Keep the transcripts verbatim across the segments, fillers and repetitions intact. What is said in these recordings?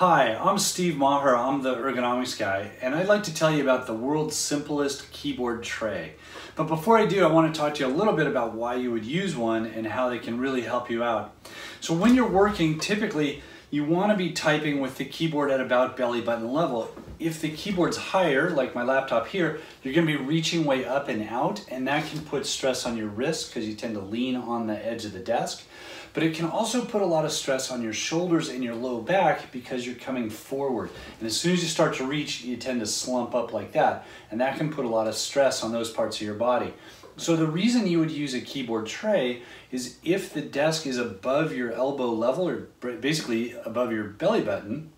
Hi, I'm Steve Meagher, I'm the ergonomics guy, and I'd like to tell you about the world's simplest keyboard tray. But before I do, I want to talk to you a little bit about why you would use one and how they can really help you out. So when you're working, typically you want to be typing with the keyboard at about belly button level. If the keyboard's higher, like my laptop here, you're going to be reaching way up and out, and that can put stress on your wrist because you tend to lean on the edge of the desk. But it can also put a lot of stress on your shoulders and your low back because you're coming forward. And as soon as you start to reach, you tend to slump up like that. And that can put a lot of stress on those parts of your body. So the reason you would use a keyboard tray is if the desk is above your elbow level, or basically above your belly button,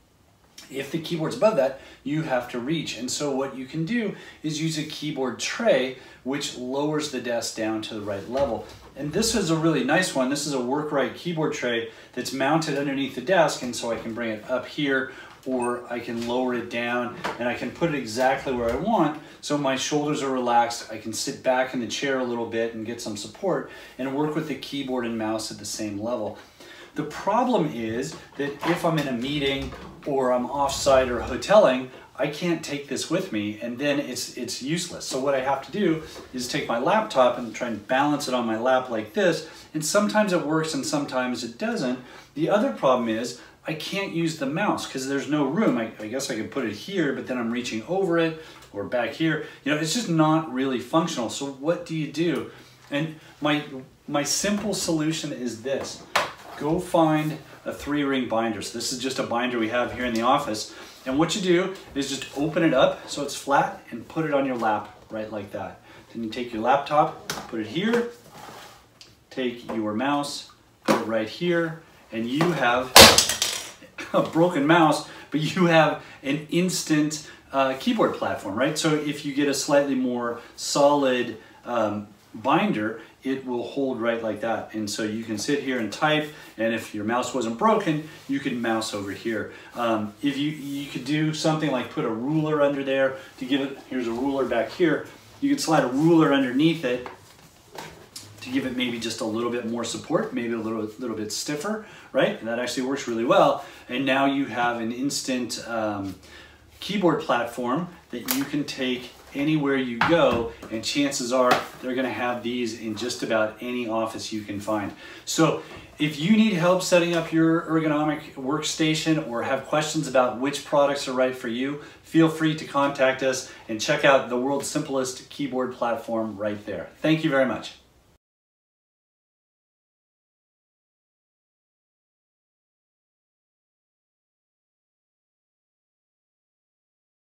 if the keyboard's above that, you have to reach. And so what you can do is use a keyboard tray, which lowers the desk down to the right level. And this is a really nice one. This is a WorkRite keyboard tray that's mounted underneath the desk, and so I can bring it up here, or I can lower it down, and I can put it exactly where I want, so my shoulders are relaxed, I can sit back in the chair a little bit and get some support, and work with the keyboard and mouse at the same level. The problem is that if I'm in a meeting or I'm offsite or hoteling, I can't take this with me, and then it's it's useless. So what I have to do is take my laptop and try and balance it on my lap like this, and sometimes it works and sometimes it doesn't. The other problem is I can't use the mouse because there's no room. I, I guess I could put it here, but then I'm reaching over it or back here. You know, it's just not really functional. So what do you do? And my my simple solution is this. Go find a three-ring binder. So this is just a binder we have here in the office. And what you do is just open it up so it's flat and put it on your lap, right like that. Then you take your laptop, put it here, take your mouse, put it right here, and you have a broken mouse, but you have an instant uh, keyboard platform, right? So if you get a slightly more solid um, binder, it will hold right like that, and so you can sit here and type, and if your mouse wasn't broken, you could mouse over here. Um, if you you could do something like put a ruler under there to give it, here's a ruler back here, you could slide a ruler underneath it to give it maybe just a little bit more support, maybe a little, little bit stiffer, right? And that actually works really well, and now you have an instant um, keyboard platform that you can take anywhere you go, and chances are they're going to have these in just about any office you can find. So if you need help setting up your ergonomic workstation or have questions about which products are right for you, feel free to contact us and check out the world's simplest keyboard platform right there. Thank you very much.